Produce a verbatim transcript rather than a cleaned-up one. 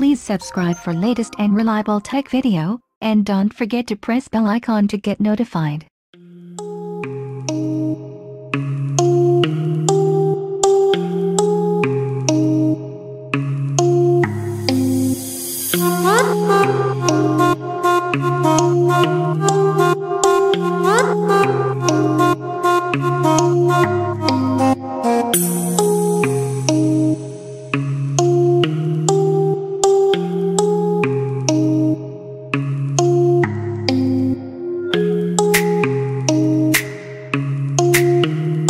Please subscribe for latest and reliable tech video, and don't forget to press bell icon to get notified. Thank you.